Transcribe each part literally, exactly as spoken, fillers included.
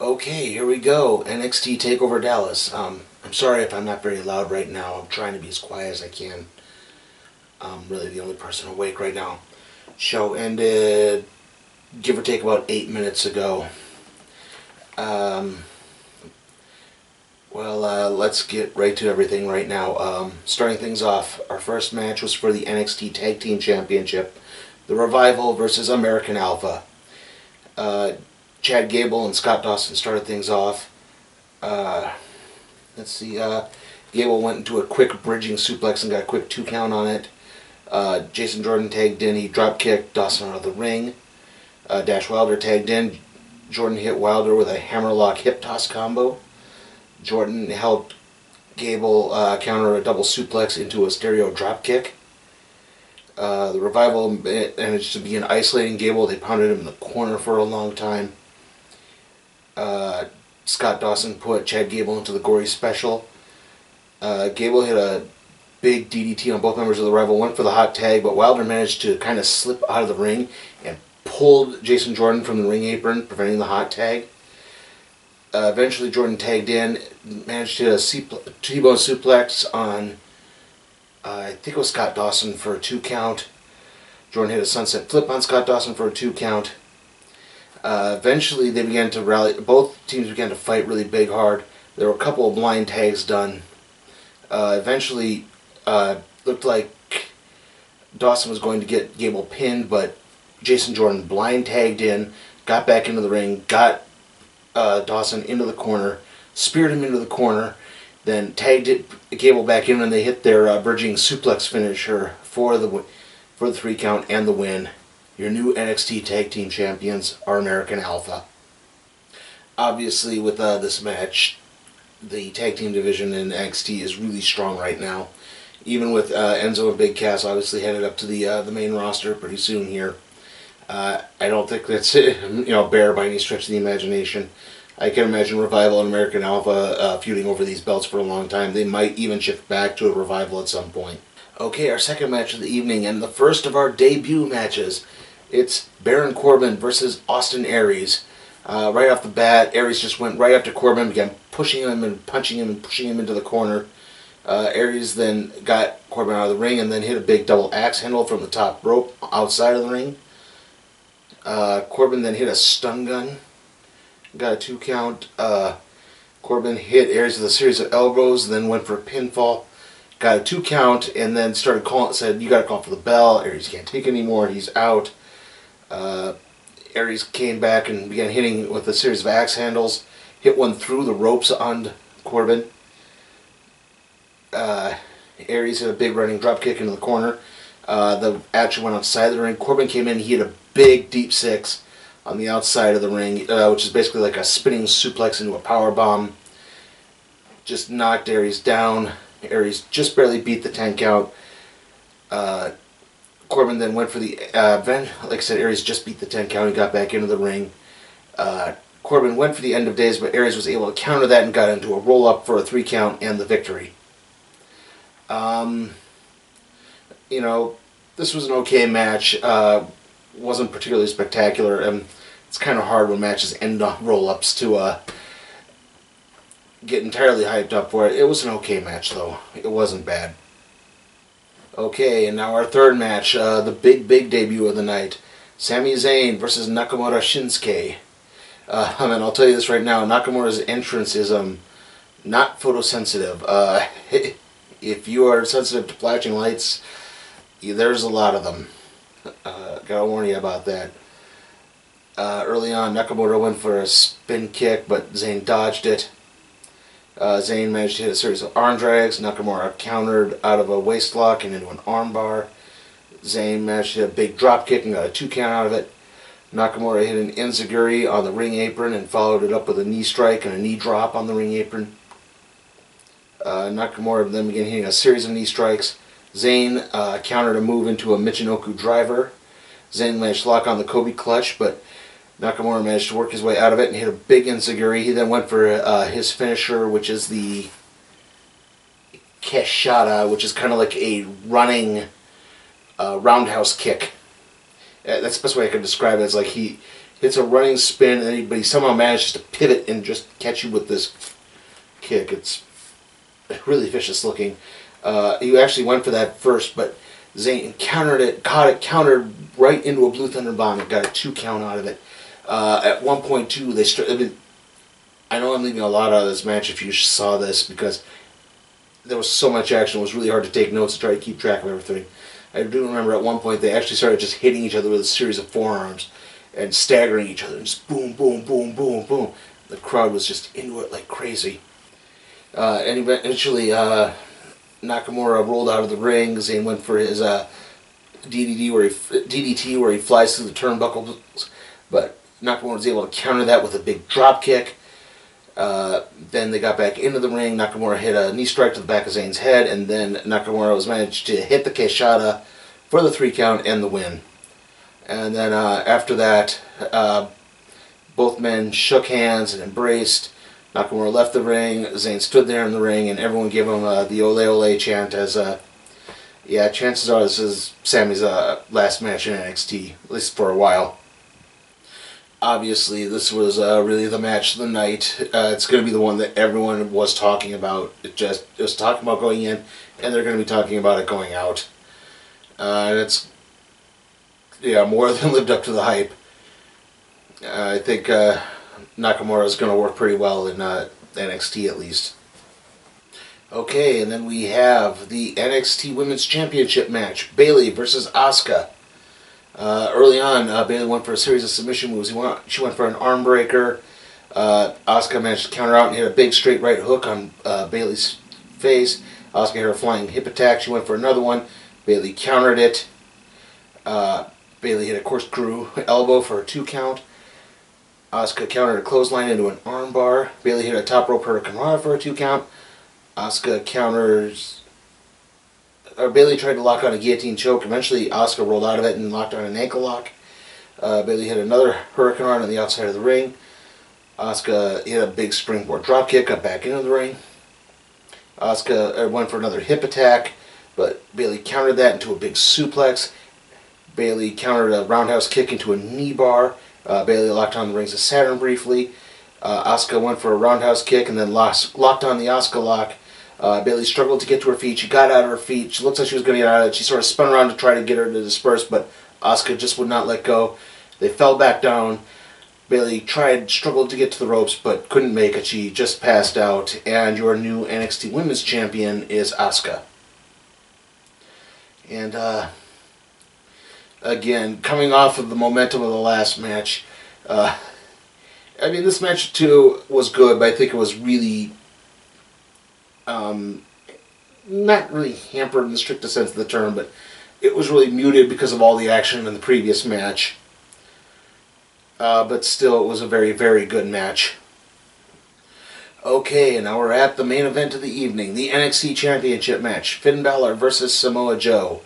Okay, here we go. N X T TakeOver Dallas. Um, I'm sorry if I'm not very loud right now. I'm trying to be as quiet as I can. I'm really the only person awake right now. Show ended, give or take, about eight minutes ago. Um, well, uh, let's get right to everything right now. Um, starting things off, our first match was for the N X T Tag Team Championship. The Revival versus American Alpha. Uh... Chad Gable and Scott Dawson started things off. Uh, let's see, uh, Gable went into a quick bridging suplex and got a quick two count on it. Uh, Jason Jordan tagged in, he drop kicked Dawson out of the ring. Uh, Dash Wilder tagged in, Jordan hit Wilder with a hammerlock hip toss combo. Jordan helped Gable uh, counter a double suplex into a stereo drop kick. Uh, the Revival managed to begin isolating Gable. They pounded him in the corner for a long time. Uh, Scott Dawson put Chad Gable into the gory special. Uh, Gable hit a big D D T on both members of the Revival, went for the hot tag, but Wilder managed to kind of slip out of the ring and pulled Jason Jordan from the ring apron, preventing the hot tag. Uh, eventually Jordan tagged in, managed to hit a T-bone suplex on Uh, I think it was Scott Dawson for a two count. Jordan hit a sunset flip on Scott Dawson for a two count. Uh, eventually they began to rally, both teams began to fight really big hard. There were a couple of blind tags done. Uh, eventually uh, looked like Dawson was going to get Gable pinned, but Jason Jordan blind tagged in, got back into the ring, got uh, Dawson into the corner, speared him into the corner, then tagged it, Gable back in, and they hit their uh, bridging suplex finisher for the for the three count and the win. Your new N X T Tag Team Champions are American Alpha. Obviously, with uh, this match, the tag team division in N X T is really strong right now. Even with uh, Enzo and Big Cass obviously headed up to the uh, the main roster pretty soon here. Uh, I don't think that's it, you know, bare by any stretch of the imagination. I can imagine Revival and American Alpha uh, feuding over these belts for a long time. They might even shift back to a Revival at some point. Okay, our second match of the evening, and the first of our debut matches. It's Baron Corbin versus Austin Aries. Uh, right off the bat, Aries just went right up to Corbin, began pushing him and punching him and pushing him into the corner. Uh, Aries then got Corbin out of the ring and then hit a big double axe handle from the top rope outside of the ring. Uh, Corbin then hit a stun gun. Got a two count. Uh, Corbin hit Aries with a series of elbows, then went for a pinfall. Got a two count, and then started calling. Said, "You got to call for the bell. Aries can't take anymore. He's out." Uh, Aries came back and began hitting with a series of axe handles. Hit one through the ropes on Corbin. Uh, Aries hit a big running drop kick into the corner. Uh, the action went outside the ring. Corbin came in. He hit a big deep six on the outside of the ring, uh, which is basically like a spinning suplex into a power bomb. Just knocked Aries down. Aries just barely beat the ten count. Uh, Corbin then went for the uh, event. Like I said, Aries just beat the ten count and got back into the ring. Uh, Corbin went for the end of days, but Aries was able to counter that and got into a roll up for a three count and the victory. Um, you know, this was an okay match. Uh, wasn't particularly spectacular, and it's kind of hard when matches end on roll-ups to uh, get entirely hyped up for it. It was an okay match, though. It wasn't bad. Okay, and now our third match, uh, the big, big debut of the night. Sami Zayn versus Nakamura Shinsuke. Uh, I mean, I'll tell you this right now, Nakamura's entrance is um, not photosensitive. Uh, if you are sensitive to flashing lights, there's a lot of them. Uh, gotta warn you about that. Uh, early on, Nakamura went for a spin kick, but Zayn dodged it. Uh, Zayn managed to hit a series of arm drags. Nakamura countered out of a waist lock and into an arm bar. Zayn managed to hit a big drop kick and got a two count out of it. Nakamura hit an enziguri on the ring apron and followed it up with a knee strike and a knee drop on the ring apron. Uh, Nakamura then began hitting a series of knee strikes. Zayn uh, countered a move into a Michinoku driver. Zayn managed to lock on the Kobe clutch, but Nakamura managed to work his way out of it and hit a big enziguri. He then went for uh, his finisher, which is the Kinshasa, which is kind of like a running uh, roundhouse kick. That's the best way I could describe it. It's like he hits a running spin, and he, but he somehow manages to pivot and just catch you with this kick. It's really vicious looking. Uh, he actually went for that first, but Zayn countered it, caught it, countered right into a Blue Thunder Bomb and got a two count out of it. Uh, at one point two, they start, I mean, I know I'm leaving a lot out of this match if you saw this, because there was so much action, it was really hard to take notes and try to keep track of everything. I do remember at one point they actually started just hitting each other with a series of forearms and staggering each other, and just boom, boom, boom, boom, boom. The crowd was just into it like crazy. Uh, and eventually uh, Nakamura rolled out of the ring. Zayn went for his uh, D D T where he D D T where he flies through the turnbuckles, but Nakamura was able to counter that with a big drop kick. Uh, then they got back into the ring. Nakamura hit a knee strike to the back of Zayn's head, and then Nakamura was managed to hit the Keshada for the three count and the win. And then uh, after that, uh, both men shook hands and embraced. Nakamura left the ring. Zayn stood there in the ring, and everyone gave him uh, the ole ole chant as a... Uh, yeah, chances are this is Sami's uh, last match in N X T, at least for a while. Obviously, this was uh, really the match of the night. Uh, it's going to be the one that everyone was talking about. It just it was talking about going in, and they're going to be talking about it going out. Uh, and it's yeah, more than lived up to the hype. Uh, I think uh, Nakamura is going to work pretty well in uh, N X T at least. Okay, and then we have the N X T Women's Championship match: Bayley versus Asuka. Uh, early on, uh, Bayley went for a series of submission moves. He went, she went for an arm breaker. Uh, Asuka managed to counter out and hit a big straight right hook on uh, Bayley's face. Asuka hit her flying hip attack. She went for another one. Bayley countered it. Uh, Bayley hit a corkscrew elbow for a two count. Asuka countered a clothesline into an arm bar. Bayley hit a top rope hurricanrana for a two count. Asuka counters... Uh, Bayley tried to lock on a guillotine choke. Eventually, Asuka rolled out of it and locked on an ankle lock. Uh, Bayley hit another hurricanrana on the outside of the ring. Asuka hit a big springboard dropkick, got back into the ring. Asuka uh, went for another hip attack, but Bayley countered that into a big suplex. Bayley countered a roundhouse kick into a knee bar. Uh, Bayley locked on the rings of Saturn briefly. Uh, Asuka went for a roundhouse kick and then lost, locked on the Asuka lock. Uh, Bayley struggled to get to her feet. She got out of her feet. She looked like she was going to get out of it. She sort of spun around to try to get her to disperse, but Asuka just would not let go. They fell back down. Bayley tried, struggled to get to the ropes, but couldn't make it. She just passed out. And your new N X T Women's Champion is Asuka. And, uh, again, coming off of the momentum of the last match, uh, I mean, this match, too, was good, but I think it was really... Um, not really hampered in the strictest sense of the term, but it was really muted because of all the action in the previous match. Uh, but still, it was a very, very good match. Okay, and now we're at the main event of the evening, the N X T Championship match, Finn Balor versus Samoa Joe.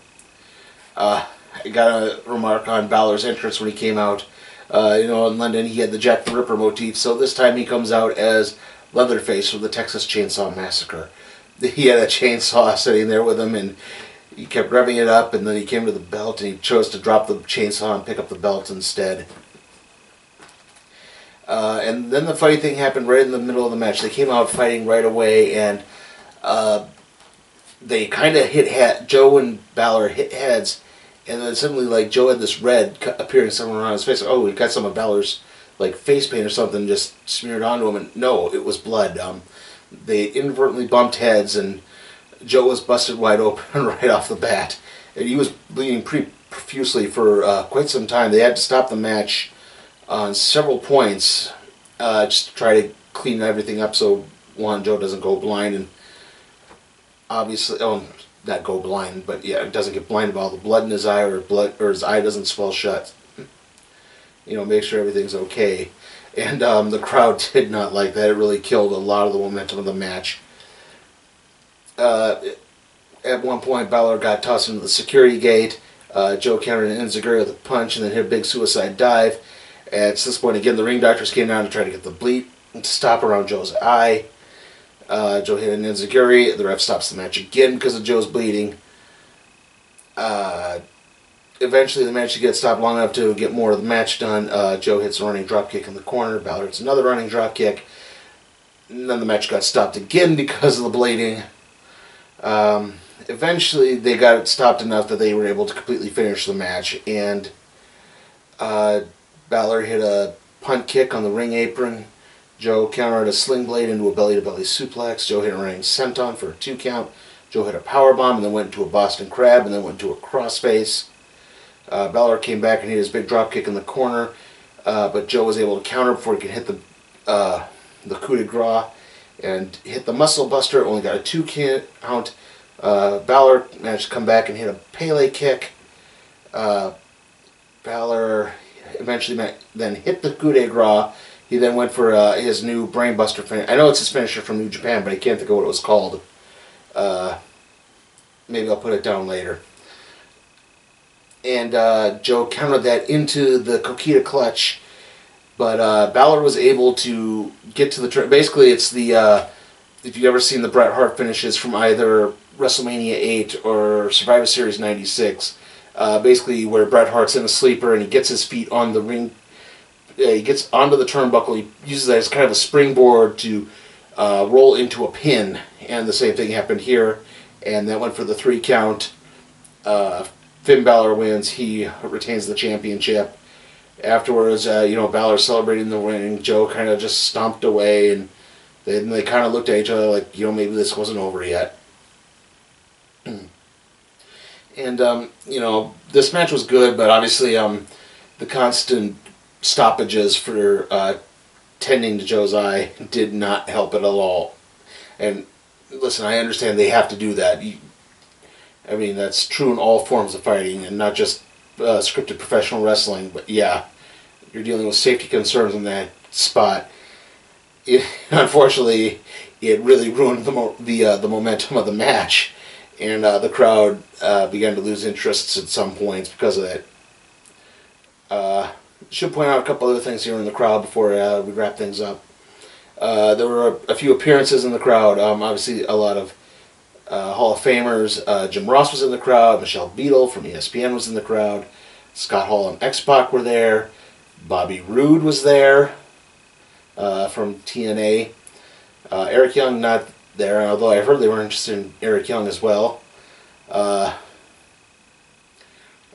Uh, I got a remark on Balor's entrance when he came out. Uh, you know, in London he had the Jack the Ripper motif, so this time he comes out as Leatherface from the Texas Chainsaw Massacre. He had a chainsaw sitting there with him, and he kept revving it up, and then he came to the belt, and he chose to drop the chainsaw and pick up the belt instead. Uh, and then the funny thing happened right in the middle of the match. They came out fighting right away, and uh, they kind of hit head. Joe and Balor hit heads, and then suddenly, like, Joe had this red appearing somewhere around his face. Oh, we got some of Balor's like face paint or something just smeared onto him, and no, it was blood. Um, they inadvertently bumped heads, and Joe was busted wide open right off the bat. And he was bleeding pretty profusely for uh, quite some time. They had to stop the match on several points uh, just to try to clean everything up so Juan Joe doesn't go blind, and obviously, oh, not go blind, but yeah, it doesn't get blinded by all the blood in his eye, or blood, or his eye doesn't swell shut. You know, make sure everything's okay. And um, the crowd did not like that. It really killed a lot of the momentum of the match. Uh, at one point, Balor got tossed into the security gate. Uh, Joe countered an enziguri with a punch and then hit a big suicide dive. At this point, again, the ring doctors came down to try to get the bleed to stop around Joe's eye. Uh, Joe hit an enziguri. The ref stops the match again because of Joe's bleeding. Uh... eventually they managed to get stopped long enough to get more of the match done. Uh, Joe hits a running dropkick in the corner. Balor hits another running dropkick. And then the match got stopped again because of the blading. Um, eventually they got it stopped enough that they were able to completely finish the match. And uh, Balor hit a punt kick on the ring apron. Joe countered a sling blade into a belly-to-belly suplex. Joe hit a running senton for a two count. Joe hit a powerbomb and then went into a Boston Crab and then went into a crossface. Uh, Balor came back and hit his big dropkick in the corner, uh, but Joe was able to counter before he could hit the uh, the coup de grace and hit the muscle buster. Only got a two count. Uh, Balor managed to come back and hit a Pele kick. Uh, Balor eventually then hit the coup de grace. He then went for uh, his new brain buster finish. I know it's his finisher from New Japan, but I can't think of what it was called. Uh, maybe I'll put it down later. And uh, Joe countered that into the Coquina clutch, but uh, Balor was able to get to the turn. Basically, it's the uh, if you've ever seen the Bret Hart finishes from either WrestleMania eight or Survivor Series ninety-six, uh, basically where Bret Hart's in a sleeper and he gets his feet on the ring, uh, he gets onto the turnbuckle. He uses that as kind of a springboard to uh, roll into a pin, and the same thing happened here, and that went for the three count. Uh, Finn Balor wins. He retains the championship. Afterwards, uh, you know, Balor celebrating the win. Joe kind of just stomped away, and then they kind of looked at each other like, you know, maybe this wasn't over yet. And, um, you know, this match was good, but obviously um, the constant stoppages for uh, tending to Joe's eye did not help it at all. And, listen, I understand they have to do that. You, I mean, that's true in all forms of fighting and not just uh, scripted professional wrestling, but yeah, you're dealing with safety concerns in that spot. It, unfortunately, it really ruined the mo the, uh, the momentum of the match, and uh, the crowd uh, began to lose interest at some points because of that. Uh, should point out a couple other things here in the crowd before uh, we wrap things up. Uh, there were a, a few appearances in the crowd, um, obviously a lot of Uh, Hall of Famers. uh, Jim Ross was in the crowd, Michelle Beadle from E S P N was in the crowd, Scott Hall and X-Pac were there, Bobby Roode was there uh, from T N A, uh, Eric Young not there, although I heard they were interested in Eric Young as well. Uh,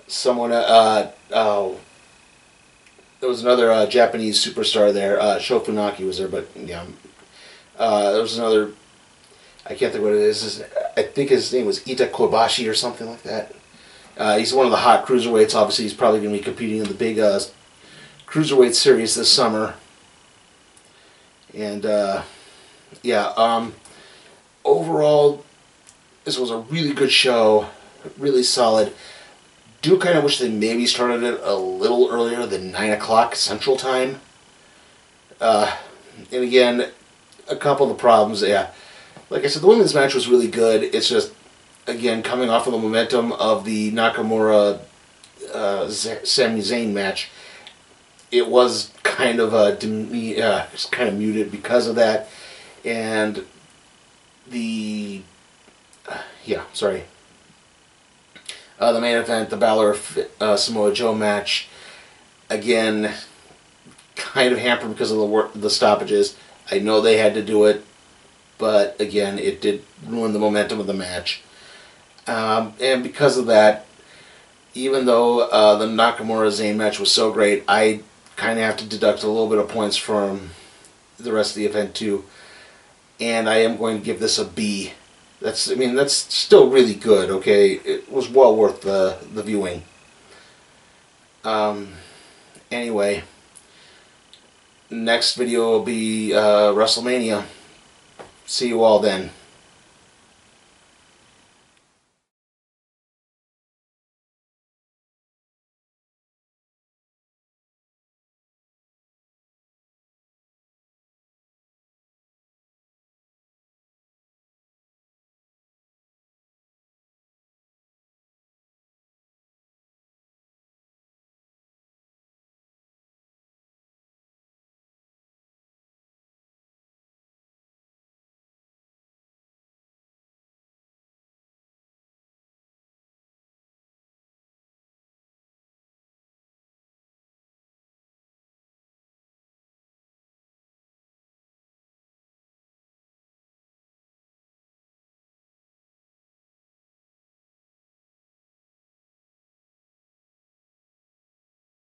someone, uh, oh, there was another uh, Japanese superstar there, uh, Shofunaki was there, but yeah, uh, there was another, I can't think what it is. I think his name was Ita Kobashi or something like that. Uh, he's one of the hot cruiserweights. Obviously, he's probably going to be competing in the big uh, cruiserweight series this summer. And, uh, yeah, um, overall, this was a really good show. Really solid. Do kind of wish they maybe started it a little earlier than nine o'clock Central Time. Uh, and, again, a couple of the problems, yeah. Like I said, the women's match was really good. It's just, again, coming off of the momentum of the Nakamura uh, Sami Zayn match, it was kind of a uh, it's kind of muted because of that, and the uh, yeah, sorry. Uh, the main event, the Balor uh, Samoa Joe match, again, kind of hampered because of the work, the stoppages. I know they had to do it. But, again, it did ruin the momentum of the match. Um, and because of that, even though uh, the Nakamura-Zayn match was so great, I kind of have to deduct a little bit of points from the rest of the event, too. And I am going to give this a B. That's, I mean, that's still really good, okay? It was well worth the, the viewing. Um, anyway, next video will be uh, WrestleMania. See you all then.